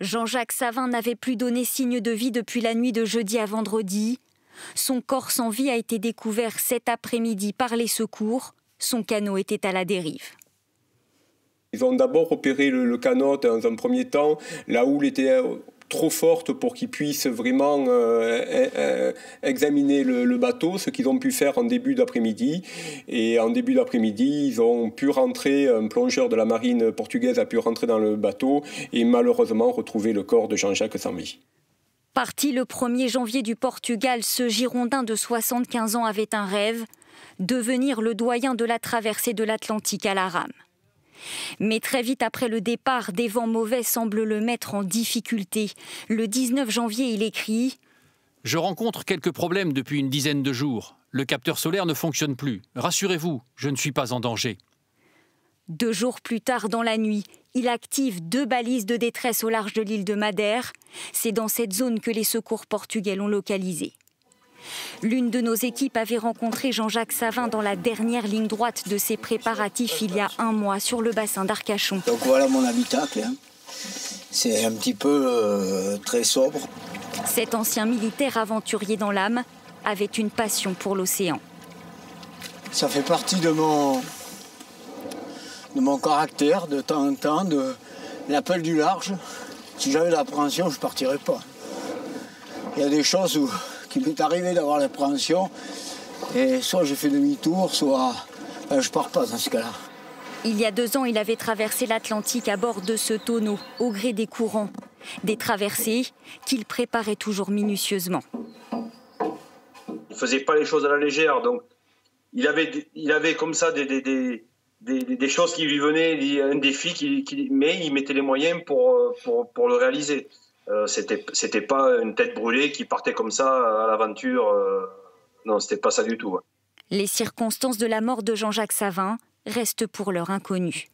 Jean-Jacques Savin n'avait plus donné signe de vie depuis la nuit de jeudi à vendredi. Son corps sans vie a été découvert cet après-midi par les secours. Son canot était à la dérive. Ils ont d'abord opéré le canot dans un premier temps. La houle était trop forte pour qu'ils puissent vraiment examiner le bateau, ce qu'ils ont pu faire en début d'après-midi. Et en début d'après-midi, ils ont pu rentrer, un plongeur de la marine portugaise a pu rentrer dans le bateau et malheureusement retrouver le corps de Jean-Jacques Savin. Parti le 1er janvier du Portugal, ce Girondin de 75 ans avait un rêve, devenir le doyen de la traversée de l'Atlantique à la rame. Mais très vite après le départ, des vents mauvais semblent le mettre en difficulté. Le 19 janvier, il écrit « Je rencontre quelques problèmes depuis une dizaine de jours. Le capteur solaire ne fonctionne plus. Rassurez-vous, je ne suis pas en danger. » 2 jours plus tard, dans la nuit, il active 2 balises de détresse au large de l'île de Madère. C'est dans cette zone que les secours portugais l'ont localisé. L'une de nos équipes avait rencontré Jean-Jacques Savin dans la dernière ligne droite de ses préparatifs il y a 1 mois sur le bassin d'Arcachon. Donc voilà mon habitacle, hein. C'est un petit peu très sobre. Cet ancien militaire aventurier dans l'âme avait une passion pour l'océan. Ça fait partie de mon caractère, de temps en temps, de l'appel du large. Si j'avais l'appréhension, je ne partirais pas. Il y a des choses où... qui m'est arrivé d'avoir l'appréhension, et soit je fais demi-tour, soit je pars pas dans ce cas-là. Il y a 2 ans, il avait traversé l'Atlantique à bord de ce tonneau, au gré des courants. Des traversées qu'il préparait toujours minutieusement. Il ne faisait pas les choses à la légère, donc il avait comme ça des choses qui lui venaient, un défi, mais il mettait les moyens pour le réaliser. C'était pas une tête brûlée qui partait comme ça à l'aventure. Non, c'était pas ça du tout. Les circonstances de la mort de Jean-Jacques Savin restent pour l'heure inconnues.